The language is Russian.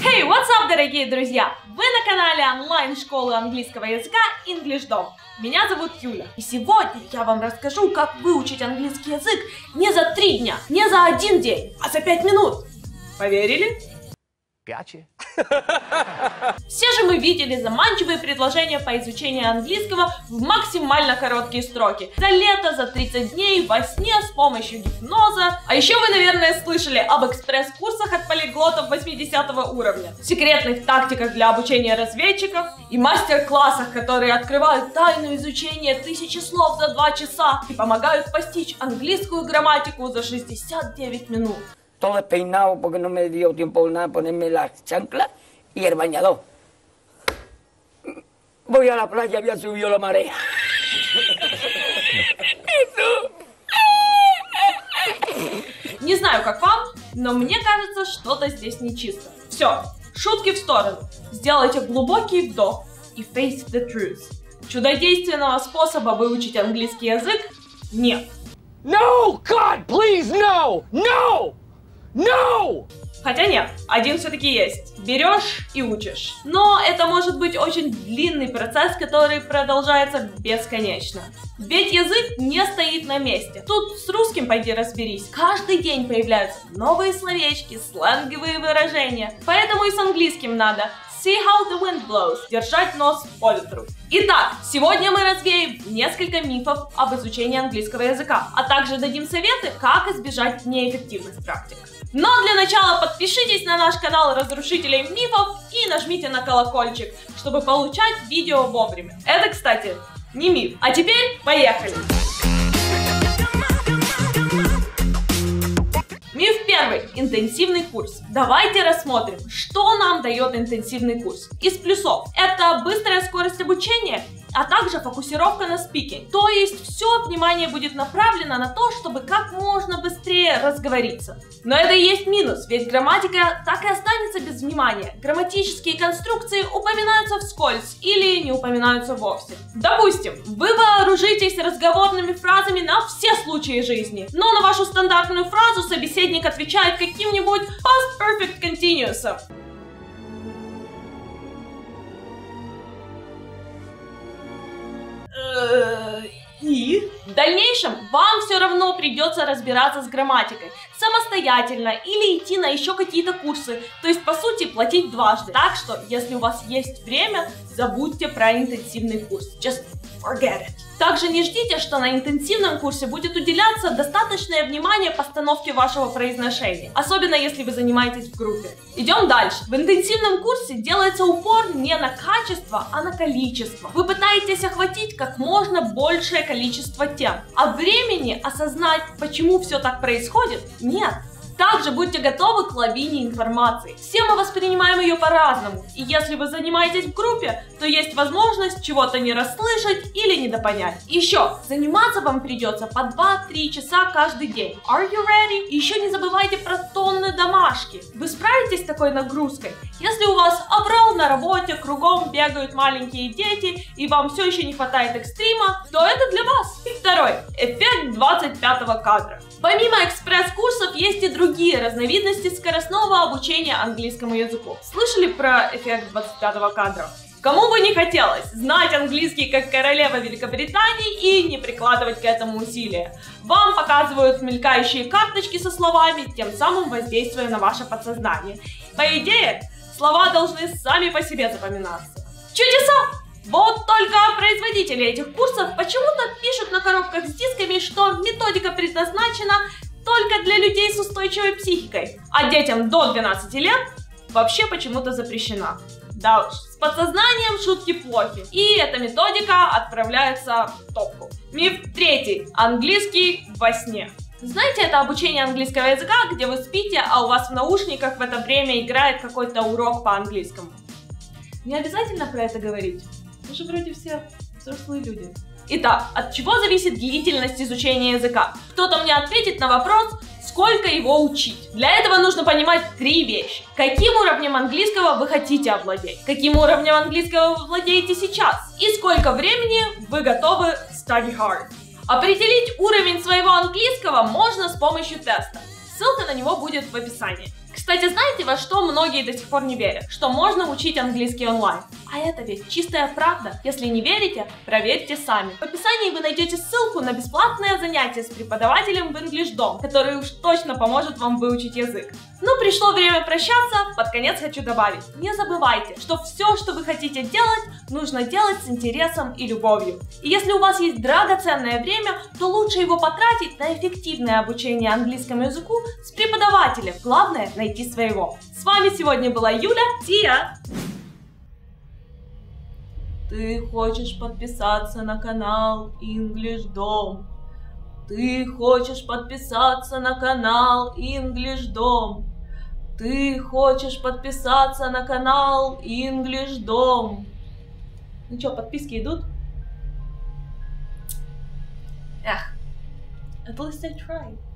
Hey, what's up, дорогие друзья! Вы на канале онлайн-школы английского языка EnglishDom. Меня зовут Юля. И сегодня я вам расскажу, как выучить английский язык не за 3 дня, не за 1 день, а за 5 минут. Поверили? Пячи. Все же мы видели заманчивые предложения по изучению английского в максимально короткие сроки. За лето, за 30 дней, во сне, с помощью гипноза. А еще вы, наверное, слышали об экспресс-курсах от полиглотов 80 уровня, секретных тактиках для обучения разведчиков и мастер-классах, которые открывают тайну изучения 1000 слов за 2 часа и помогают постичь английскую грамматику за 69 минут. Todo despeinado porque no me dio tiempo nada de ponerme las chanclas y el bañador. Voy a la playa, había subido la marea. Не знаю, как вам, но мне кажется, что-то здесь нечисто. Все, шутки в сторону. Сделайте глубокий вдох и face the truth. Чудодейственного способа выучить английский язык нет. No, God, please, no! No! No! Хотя нет, один все-таки есть. Берешь и учишь. Но это может быть очень длинный процесс, который продолжается бесконечно. Ведь язык не стоит на месте. Тут с русским пойди разберись. Каждый день появляются новые словечки, сленговые выражения. Поэтому и с английским надо see how the wind blows, держать нос по ветру. Итак, сегодня мы развеем несколько мифов об изучении английского языка, а также дадим советы, как избежать неэффективных практик. Но для начала подпишитесь на наш канал Разрушителей мифов и нажмите на колокольчик, чтобы получать видео вовремя. Это, кстати, не миф. А теперь поехали! Миф первый. Интенсивный курс. Давайте рассмотрим, что нам дает интенсивный курс. Из плюсов. Это быстрая скорость обучения, а также фокусировка на спикинг. То есть все внимание будет направлено на то, чтобы как можно быстрее разговориться. Но это и есть минус, ведь грамматика так и останется без внимания. Грамматические конструкции упоминаются вскользь или не упоминаются вовсе. Допустим, вы вооружитесь разговорными фразами на все случаи жизни, но на вашу стандартную фразу собеседник отвечает каким-нибудь past perfect continuous. И в дальнейшем вам все равно придется разбираться с грамматикой самостоятельно или идти на еще какие-то курсы, то есть по сути платить дважды. Так что, если у вас есть время, забудьте про интенсивный курс. Just forget it. Также не ждите, что на интенсивном курсе будет уделяться достаточное внимание постановке вашего произношения, особенно если вы занимаетесь в группе. Идем дальше. В интенсивном курсе делается упор не на качество, а на количество. Вы пытаетесь охватить как можно большее количество тем, а времени осознать, почему все так происходит, нет. Также будьте готовы к лавине информации. Все мы воспринимаем ее по-разному, и если вы занимаетесь в группе, то есть возможность чего-то не расслышать или недопонять. Еще, заниматься вам придется по 2-3 часа каждый день. Are you ready? И еще не забывайте про тонны домашки. Вы справитесь с такой нагрузкой? Если у вас аврал на работе, кругом бегают маленькие дети, и вам все еще не хватает экстрима, то это для вас. И второй, эффект 25-го кадра. Помимо экспресс-курсов есть и другие разновидности скоростного обучения английскому языку. Слышали про эффект 25-го кадра? Кому бы не хотелось знать английский как королева Великобритании и не прикладывать к этому усилия. Вам показывают мелькающие карточки со словами, тем самым воздействуя на ваше подсознание. По идее, слова должны сами по себе запоминаться. Чудеса! Вот только производители этих курсов почему-то пишут на коробках с дисками, что методика предназначена только для людей с устойчивой психикой, а детям до 12 лет вообще почему-то запрещена. Да уж, с подсознанием шутки плохи, и эта методика отправляется в топку. Миф третий. Английский во сне. Знаете, это обучение английского языка, где вы спите, а у вас в наушниках в это время играет какой-то урок по английскому. Не обязательно про это говорить, вы же вроде все взрослые люди. Итак, от чего зависит длительность изучения языка? Кто-то мне ответит на вопрос, сколько его учить. Для этого нужно понимать 3 вещи. Каким уровнем английского вы хотите овладеть? Каким уровнем английского вы владеете сейчас? И сколько времени вы готовы study hard? Определить уровень своего английского можно с помощью теста. Ссылка на него будет в описании. Кстати, знаете, во что многие до сих пор не верят? Что можно учить английский онлайн. А это ведь чистая правда. Если не верите, проверьте сами. В описании вы найдете ссылку на бесплатное занятие с преподавателем в EnglishDom, который уж точно поможет вам выучить язык. Ну, пришло время прощаться. Под конец хочу добавить. Не забывайте, что все, что вы хотите делать, нужно делать с интересом и любовью. И если у вас есть драгоценное время, то лучше его потратить на эффективное обучение английскому языку с преподавателем. Главное – найти своего. С вами сегодня была Юля Тиа. Ты хочешь подписаться на канал EnglishDom? Ты хочешь подписаться на канал EnglishDom? Ты хочешь подписаться на канал EnglishDom? Ну что, подписки идут? Эх, at least I tried.